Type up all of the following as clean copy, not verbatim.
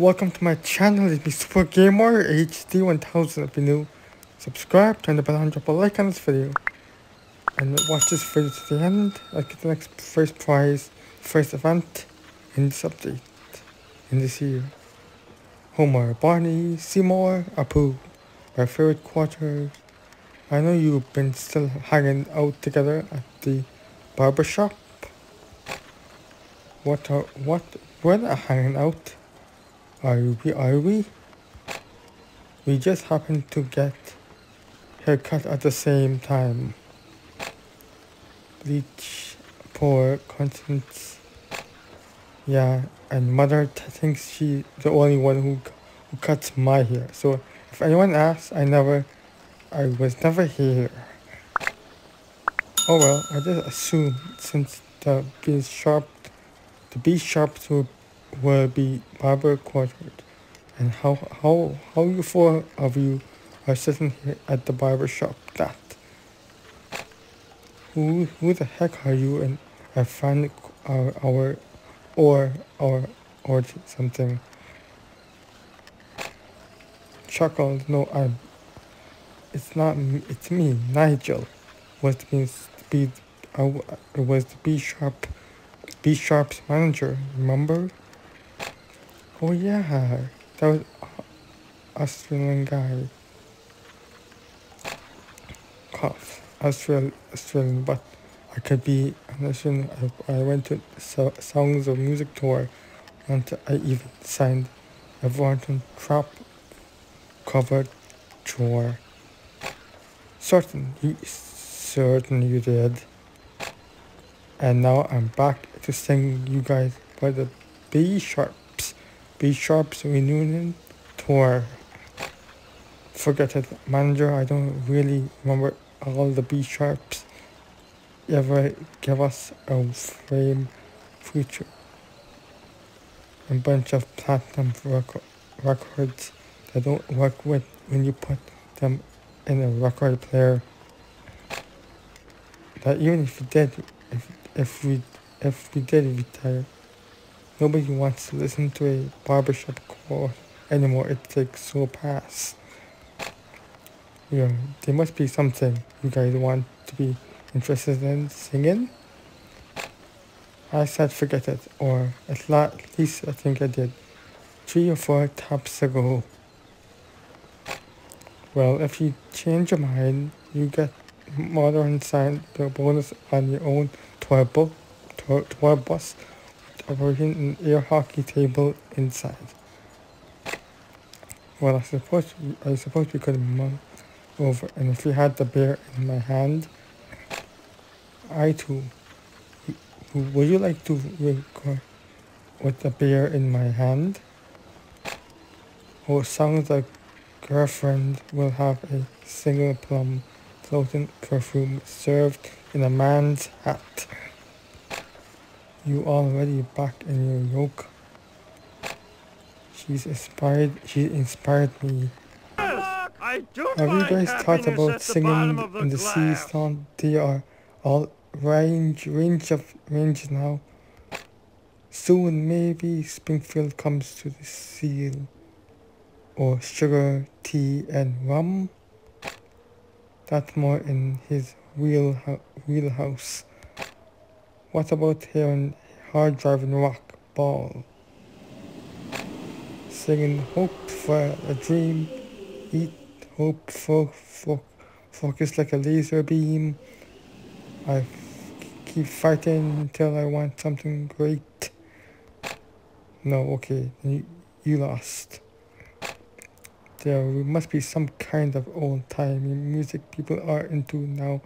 Welcome to my channel. It's me, Super Gamer HD 1000. If you're new, subscribe, turn the bell on, drop a like on this video, and watch this video to the end. I'll get the next first prize, first event in this update, in this year. Homer, Barney, Seymour, Apu, my favorite quarter. I know you've been still hanging out together at the barbershop. We're not hanging out. Are we? We just happened to get haircut at the same time. Bleach, poor Constance. Yeah, and mother thinks she's the only one who cuts my hair. So if anyone asks, I was never here. Oh well, I just assumed since the B-sharps will be barber quartered, and how you four of you are sitting here at the barber shop. That who the heck are you? And I find or something. Chuckled. No, it's not. It's me, Nigel. I was the B-sharp's manager. Remember? Oh yeah, that was Australian guy. Cough. Australian, but I could be an Australian. I went to Songs of Music tour, and I even signed a Everton trap cover tour. Certainly you did. And now I'm back to sing you guys by the B-sharp's reunion tour. Forget it, manager. I don't really remember all the B-sharps ever give us a frame feature. A bunch of platinum records that don't work with when you put them in a record player. That even if you did, if we did retire, nobody wants to listen to a barbershop call anymore. It's like so past. Yeah, there must be something you guys want to be interested in singing. I said forget it, or at least I think I did. 3 or 4 taps ago. Well, if you change your mind, you get modern sign the bonus on your own tour bus. Operating an air hockey table inside. Well, I suppose we could move over, and if we had the beer in my hand, I too. Would you like to record with the beer in my hand? Or Songs like Girlfriend will have a single plum floating perfume served in a man's hat. You already back in your yoke. She inspired me. Yes, I do. Have you guys thought about singing in the sea sound? They are all range now. Soon maybe Springfield comes to the seal. Or sugar, tea and rum. That's more in his wheelhouse. What about hearing hard driving rock ball? Singing hope for a dream, eat hope for focus like a laser beam. I keep fighting until I want something great. No, okay, you lost. There must be some kind of old time music people are into now.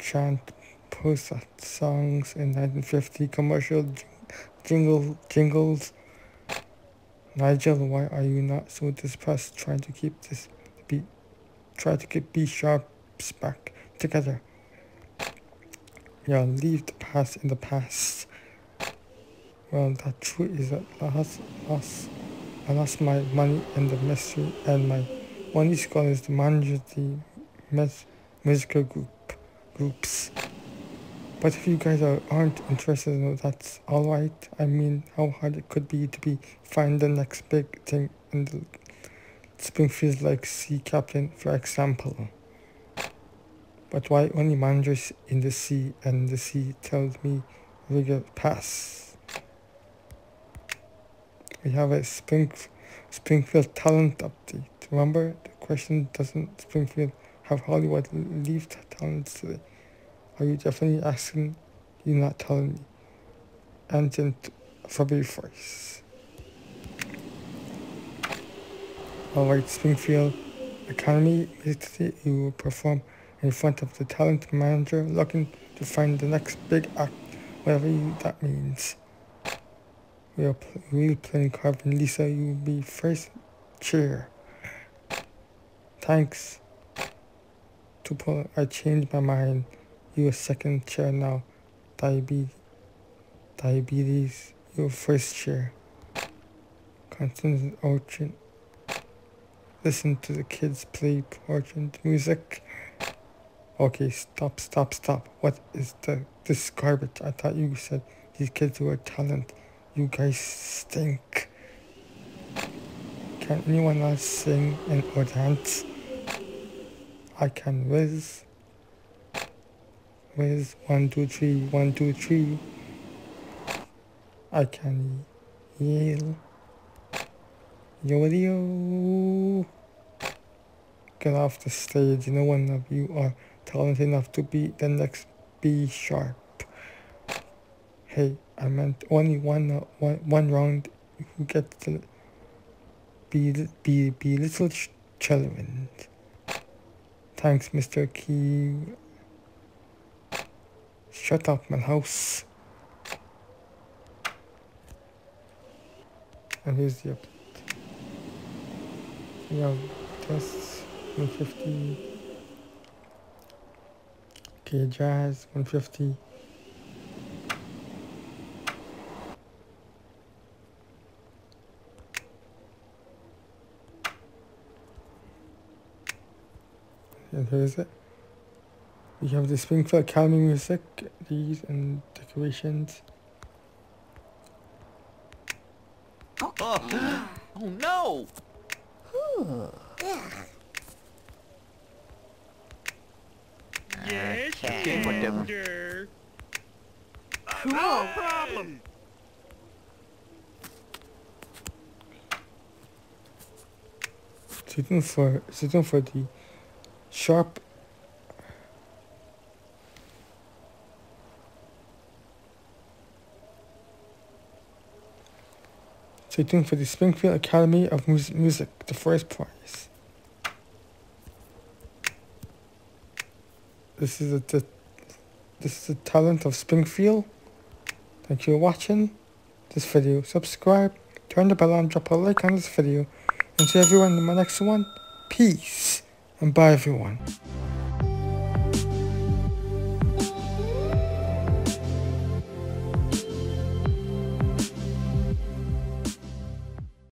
Chant post songs in 1950 commercial jingles. Nigel, why are you not so depressed? Try to keep B-sharps back together. Yeah, leave the past in the past. Well, that truth is that I lost my money in the mystery, and my only goal is to manage the musical groups. But if you guys aren't interested, that's alright. I mean, how hard it could be to be find the next big thing in the Springfield, like sea captain, for example. But why only managers in the sea, and the sea tells me rigor pass. We have a Springfield talent update. Remember the question, doesn't Springfield have Hollywood leave talents today? Are you definitely asking? You're not telling me. And then February 1st. Alright, Springfield Academy, today you will perform in front of the talent manager looking to find the next big act, whatever that means. We are playing Carvin Lisa, you will be first cheer. Thanks. Tuple, I changed my mind. You're second chair now. Diabetes, your first chair. Constant Orchard. Listen to the kids play Orchard music. Okay, stop. What is this garbage? I thought you said these kids were talent. You guys stink. Can anyone else sing and or dance? I can whiz. Where's 1, 2, 3, 1, 2, 3? I can yell. Yo. Get off the stage. No one of you are talented enough to be the next B-sharp. Hey, I meant only one round. Who gets to be little children? Thanks, Mr. Key. Shut up, my house. And here's the update. We have tests 150. Okay, jazz 150. And here's it. We have the Springfield Academy of Music, these and decorations. Oh no! Yes, okay, whatever. Cool. No problem! Sitting for the sharp. Waiting for the Springfield Academy of Music, the first prize. This is the talent of Springfield. Thank you for watching this video. Subscribe, turn the bell on, drop a like on this video, and see everyone in my next one. Peace and bye, everyone.